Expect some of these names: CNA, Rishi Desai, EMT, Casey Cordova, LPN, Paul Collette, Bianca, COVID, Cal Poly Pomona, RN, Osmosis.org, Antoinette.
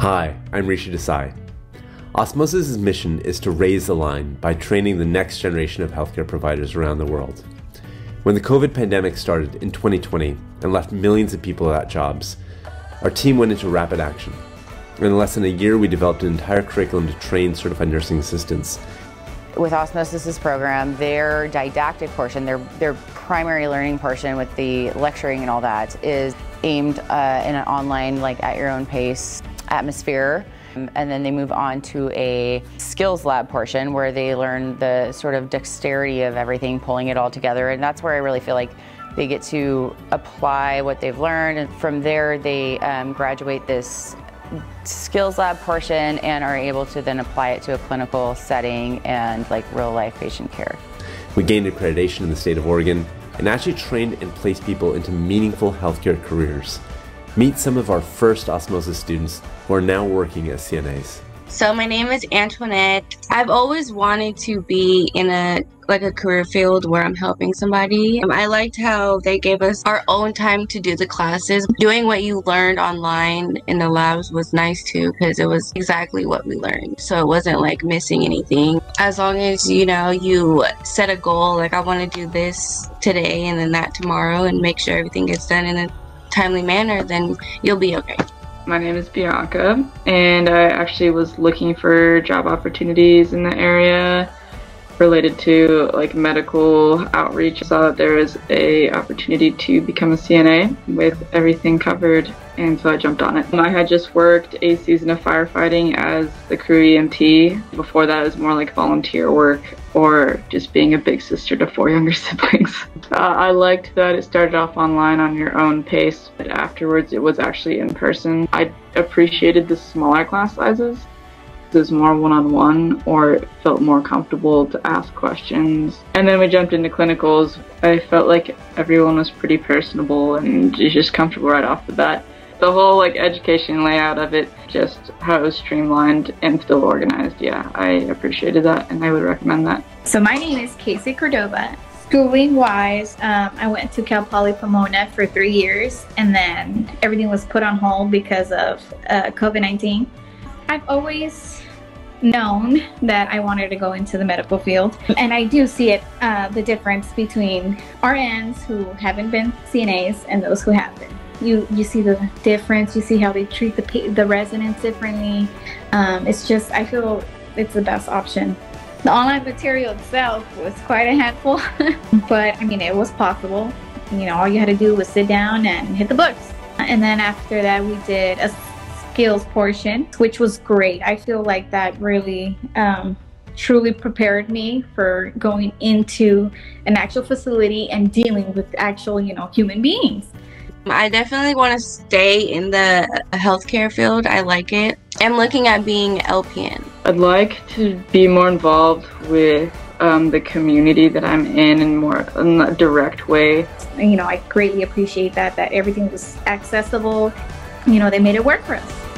Hi, I'm Rishi Desai. Osmosis' mission is to raise the line by training the next generation of healthcare providers around the world. When the COVID pandemic started in 2020 and left millions of people without jobs, our team went into rapid action. In less than a year, we developed an entire curriculum to train certified nursing assistants. With Osmosis' program, their didactic portion, their primary learning portion with the lecturing and all that is aimed in an online, like at your own pace atmosphere. And then they move on to a skills lab portion where they learn the sort of dexterity of everything, pulling it all together. And that's where I really feel like they get to apply what they've learned. And from there, they graduate this skills lab portion and are able to then apply it to a clinical setting and like real life patient care. We gained accreditation in the state of Oregon and actually trained and placed people into meaningful healthcare careers. Meet some of our first Osmosis students who are now working as CNAs. So my name is Antoinette. I've always wanted to be in a career field where I'm helping somebody. I liked how they gave us our own time to do the classes. Doing what you learned online in the labs was nice too, because it was exactly what we learned. So it wasn't like missing anything. As long as, you know, you set a goal, like I want to do this today and then that tomorrow and make sure everything gets done in a timely manner, then you'll be okay. My name is Bianca, and I actually was looking for job opportunities in the area related to like medical outreach. I saw that there was an opportunity to become a CNA with everything covered, and so I jumped on it. I had just worked a season of firefighting as the crew EMT. Before that, it was more like volunteer work or just being a big sister to 4 younger siblings. I liked that it started off online on your own pace, but afterwards it was actually in person. I appreciated the smaller class sizes. It was more one-on-one, or it felt more comfortable to ask questions. And then we jumped into clinicals. I felt like everyone was pretty personable and just comfortable right off the bat. The whole like education layout of it, just how it was streamlined and still organized, yeah, I appreciated that and I would recommend that. So my name is Casey Cordova. Schooling-wise, I went to Cal Poly Pomona for 3 years, and then everything was put on hold because of COVID-19. I've always known that I wanted to go into the medical field, and I do see it, the difference between RNs who haven't been CNAs and those who have been. You see the difference. You see how they treat the residents differently. It's just, I feel it's the best option. The online material itself was quite a handful, but I mean, it was possible. You know, all you had to do was sit down and hit the books. And then after that, we did a skills portion, which was great. I feel like that really truly prepared me for going into an actual facility and dealing with actual, you know, human beings. I definitely want to stay in the healthcare field. I like it. I'm looking at being LPN. I'd like to be more involved with the community that I'm in, and more in a direct way. You know, I greatly appreciate that everything was accessible. You know, they made it work for us.